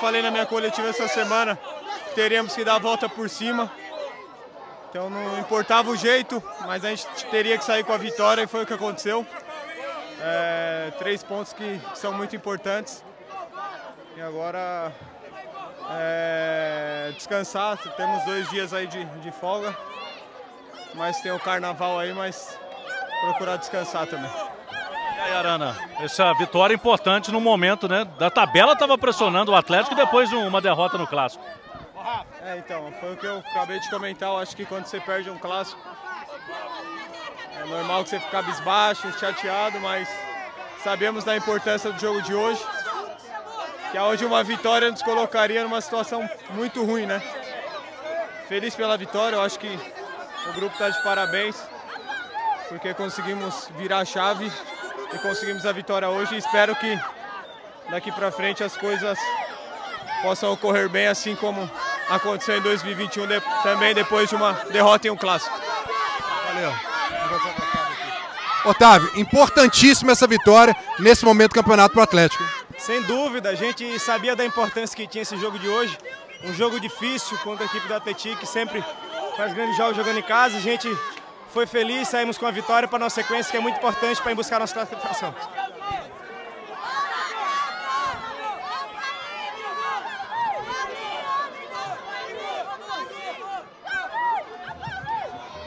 falei na minha coletiva essa semana, teríamos que dar a volta por cima. Então não importava o jeito, mas a gente teria que sair com a vitória e foi o que aconteceu. 3 pontos que são muito importantes. E agora descansar, temos 2 dias aí de folga. Mas tem o carnaval aí, mas procurar descansar também. E aí, Arana, essa vitória importante no momento, né? Da tabela estava pressionando o Atlético depois de uma derrota no Clássico. Então, foi o que eu acabei de comentar. Eu acho que quando você perde um Clássico, é normal que você fique cabisbaixo, chateado, mas sabemos da importância do jogo de hoje, que aonde uma vitória nos colocaria numa situação muito ruim, né? Feliz pela vitória, eu acho que o grupo está de parabéns, porque conseguimos virar a chave e conseguimos a vitória hoje. Espero que daqui para frente as coisas possam ocorrer bem, assim como aconteceu em 2021, também depois de uma derrota em um clássico. Valeu. Otávio, importantíssima essa vitória nesse momento do campeonato para o Atlético. Sem dúvida, a gente sabia da importância que tinha esse jogo de hoje. Um jogo difícil contra a equipe do Athletic, que sempre faz grandes jogos jogando em casa. A gente foi feliz, saímos com a vitória para a nossa sequência, que é muito importante para buscar a nossa classificação.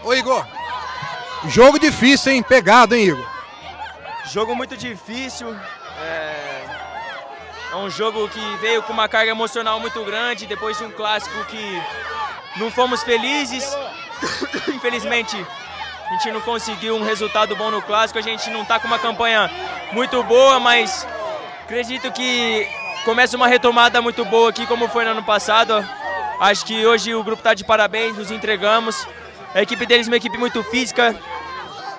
Ô, Igor, jogo difícil, hein? Pegado, hein, Igor? Jogo muito difícil. É um jogo que veio com uma carga emocional muito grande, depois de um clássico que não fomos felizes. Infelizmente, a gente não conseguiu um resultado bom no clássico, a gente não está com uma campanha muito boa, mas acredito que começa uma retomada muito boa aqui, como foi no ano passado. Acho que hoje o grupo está de parabéns, nos entregamos. A equipe deles é uma equipe muito física,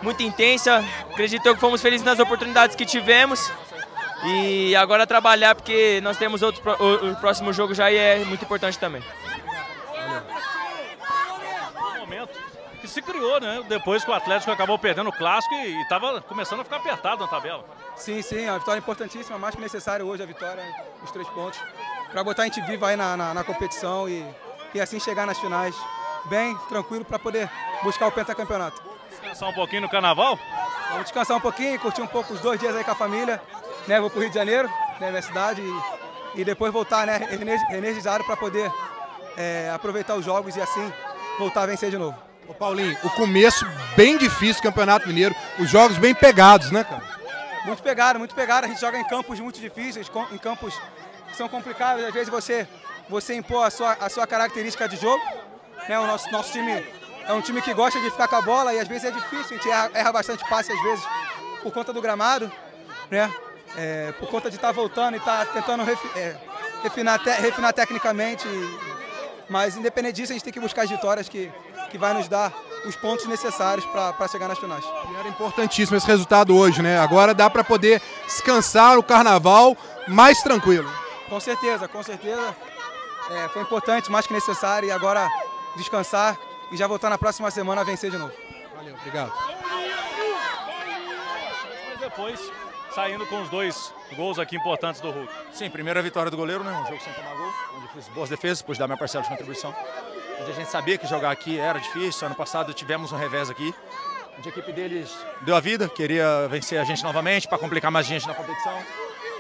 muito intensa. Acredito que fomos felizes nas oportunidades que tivemos. E agora trabalhar, porque nós temos o próximo jogo já e é muito importante também. Um momento que se criou, né? Depois que o Atlético acabou perdendo o Clássico e estava começando a ficar apertado na tabela. Sim, sim. A vitória é importantíssima. Mais que necessário hoje a vitória, os 3 pontos. Para botar a gente viva aí na competição e assim chegar nas finais bem, tranquilo, para poder buscar o pentacampeonato. Descansar um pouquinho no carnaval? Vamos descansar um pouquinho, curtir um pouco os 2 dias aí com a família, né? Vou pro Rio de Janeiro, né, minha cidade, e depois voltar, né, energizado para poder aproveitar os jogos e assim voltar a vencer de novo. Ô Paulinho, o começo bem difícil do Campeonato Mineiro, os jogos bem pegados, né, cara? Muito pegado, muito pegado. A gente joga em campos muito difíceis, em campos que são complicados. Às vezes você impor a sua característica de jogo. Né, o nosso time é um time que gosta de ficar com a bola e às vezes é difícil, a gente erra bastante passe às vezes por conta do gramado, né? Por conta de estar voltando e estar tentando refinar tecnicamente, mas independente disso a gente tem que buscar as vitórias que vai nos dar os pontos necessários para chegar nas finais. E era importantíssimo esse resultado hoje, né? Agora dá para poder descansar o carnaval mais tranquilo. Com certeza, com certeza. Foi importante, mais que necessário e agora descansar e já voltar na próxima semana a vencer de novo. Valeu, obrigado. Depois, saindo com os 2 gols aqui importantes do Hulk. Sim, primeira vitória do goleiro, né? Um jogo sem tomar gol, onde eu fiz boas defesas, pude dar minha parcela de contribuição. Onde a gente sabia que jogar aqui era difícil, ano passado tivemos um revés aqui, onde a equipe deles deu a vida, queria vencer a gente novamente para complicar mais gente na competição.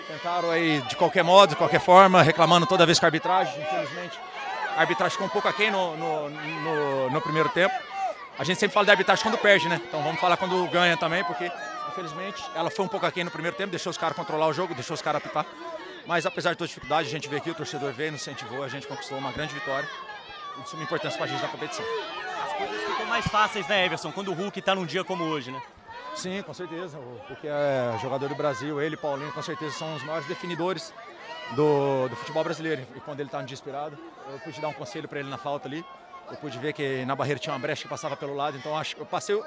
Tentaram aí de qualquer modo, de qualquer forma, reclamando toda vez com a arbitragem, infelizmente. A arbitragem ficou um pouco aquém no primeiro tempo. A gente sempre fala da arbitragem quando perde, né? Então vamos falar quando ganha também, porque infelizmente ela foi um pouco aquém no primeiro tempo, deixou os caras controlar o jogo, deixou os caras apitar. Mas apesar de toda a dificuldade, a gente veio aqui, o torcedor veio, nos incentivou, a gente conquistou uma grande vitória. De suma importância pra gente na competição. As coisas ficam mais fáceis, né, Everson, quando o Hulk tá num dia como hoje, né? Sim, com certeza. Porque é jogador do Brasil, ele e Paulinho, com certeza são os maiores definidores do futebol brasileiro, e quando ele está no dia inspirado, eu pude dar um conselho para ele na falta ali, eu pude ver que na barreira tinha uma brecha que passava pelo lado, então acho que eu passei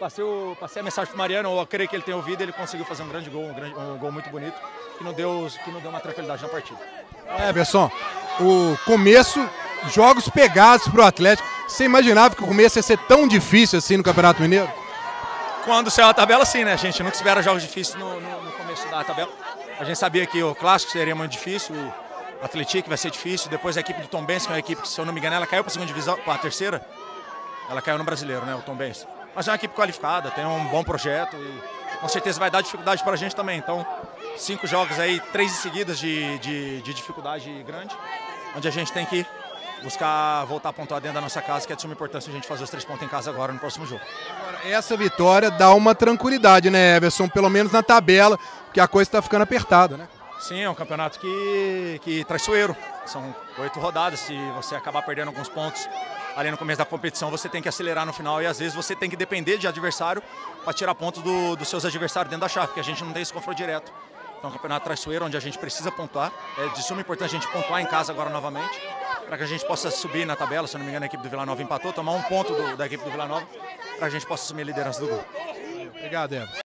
a mensagem para o Mariano, eu creio que ele tem ouvido, ele conseguiu fazer um grande gol, um gol muito bonito, que não deu uma tranquilidade na partida. Everson, o começo, jogos pegados para o Atlético, você imaginava que o começo ia ser tão difícil assim no Campeonato Mineiro? Quando saiu a tabela, sim, né, gente nunca espera jogos difíceis no começo da tabela. A gente sabia que o Clássico seria muito difícil, Athletic, vai ser difícil. Depois a equipe do Tombense, que é uma equipe que, se eu não me engano, ela caiu para a segunda divisão, para a terceira. Ela caiu no brasileiro, né, o Tombense. Mas é uma equipe qualificada, tem um bom projeto e com certeza vai dar dificuldade para a gente também. Então, 5 jogos aí, 3 seguidas de dificuldade grande, onde a gente tem que buscar voltar a pontuar dentro da nossa casa, que é de suma importância a gente fazer os 3 pontos em casa agora no próximo jogo. Agora, essa vitória dá uma tranquilidade, né, Everson? Pelo menos na tabela, porque a coisa está ficando apertada, né? Sim, é um campeonato que traiçoeiro. São 8 rodadas, se você acabar perdendo alguns pontos ali no começo da competição, você tem que acelerar no final e às vezes você tem que depender de adversário para tirar pontos dos seus adversários dentro da chave, porque a gente não tem esse confronto direto. Então é um campeonato traiçoeiro onde a gente precisa pontuar. É de suma importância a gente pontuar em casa agora novamente, para que a gente possa subir na tabela. Se eu não me engano, a equipe do Vila Nova empatou, tomar um ponto da equipe do Vila Nova, para que a gente possa assumir a liderança do grupo. Obrigado, Everson.